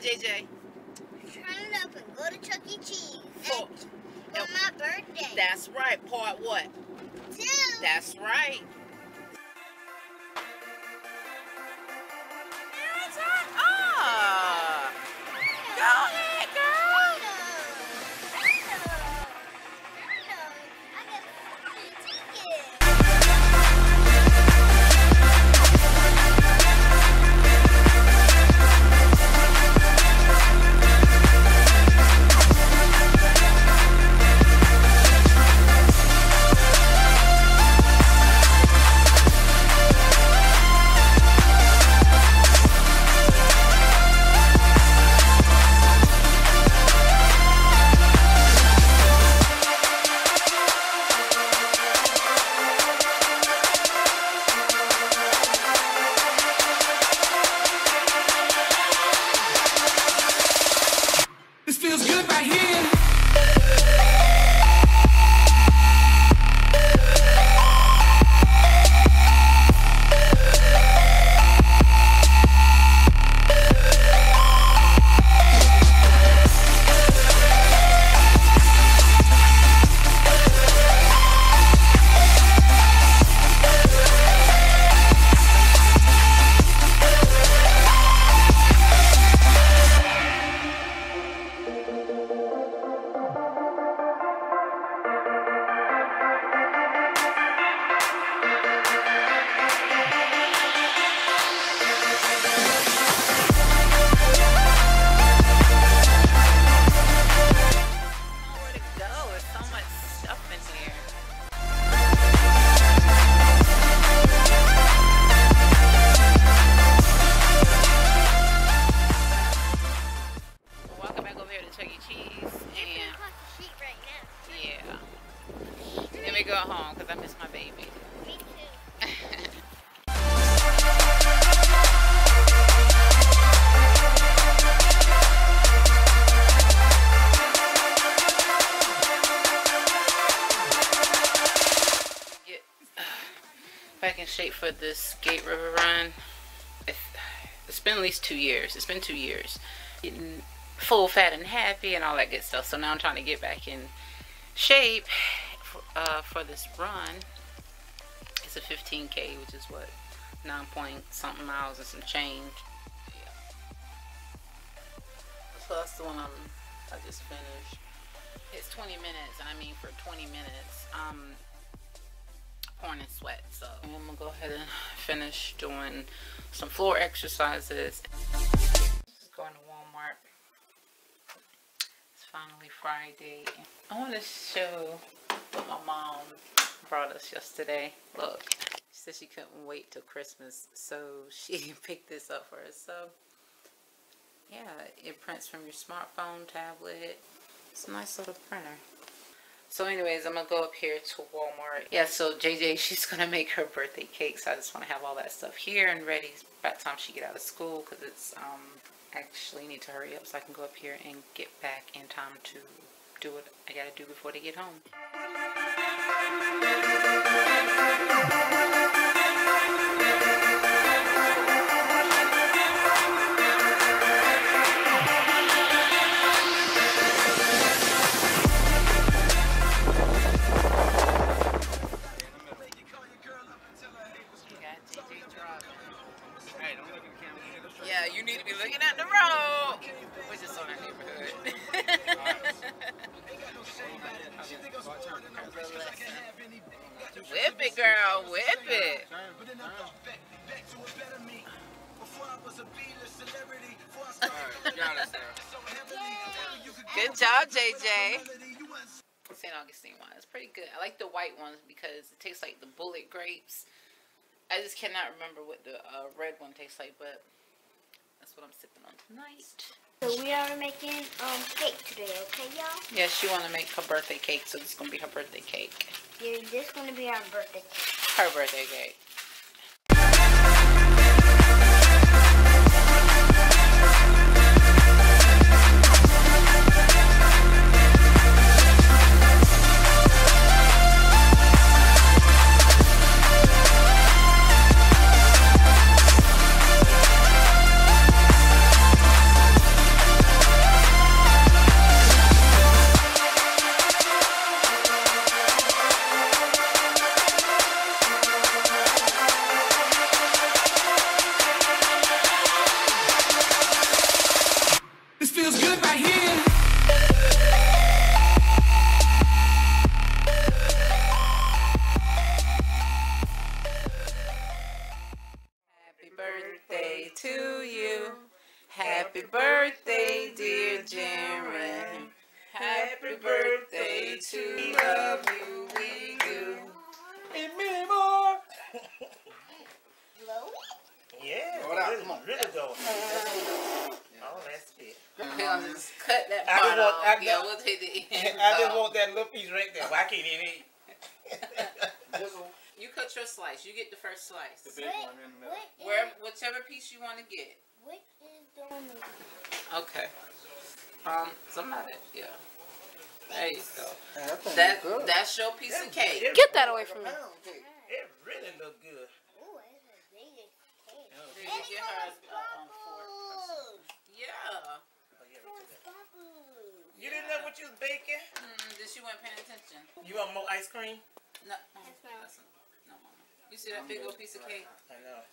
doing, JJ? Turn it up and go to Chuck E. Cheese. For my birthday. That's right. Part what? 2. That's right. Ah. Go ahead, girl. Back in shape for this Gate River run. It's been at least 2 years. It's been 2 years. Getting full, fat, and happy and all that good stuff. So now I'm trying to get back in shape for this run. It's a 15K, which is what, 9 point something miles and some change. Yeah. So that's the one I just finished. It's 20 minutes, and I mean for 20 minutes, pouring in sweat. So I'm gonna go ahead and finish doing some floor exercises. Just going to Walmart. It's finally Friday. I want to show what my mom brought us yesterday. Look, she said she couldn't wait till Christmas, so she picked this up for us. So yeah, it prints from your smartphone, tablet. It's a nice little printer. So anyways, I'm going to go up here to Walmart. Yeah, so JJ, she's going to make her birthday cake. So I just want to have all that stuff here and ready by the time she get out of school. Because it's, actually need to hurry up so I can go up here and get back in time to do what I got to do before they get home. Good job, JJ. St. Augustine wine. It's pretty good. I like the white ones because it tastes like the bullet grapes. I just cannot remember what the red one tastes like, but that's what I'm sipping on tonight. So we are making cake today, okay, y'all? Yeah, she want to make her birthday cake, so this is going to be her birthday cake. Yeah, this is going to be our birthday cake. Her birthday cake. Happy birthday, dear Jaren. Happy birthday to love you, we do. And many more. Yeah, really going. Oh, that's it. I'll just cut that part off. Yeah, we'll take the end. I just want that little piece right there. Why can't it eat? You cut your slice. You get the first slice. The big one in the middle. Whichever piece you want to get. What is the one? Okay. Somebody, yeah. There you go. That's your piece of cake. Get that away from me. It really look good. Oh, it's a big cake. Did you get her on fork? Yeah. You didn't know what you was baking? Did she wasn't paying attention? You want more ice cream? No. You see that big old piece of cake? I know.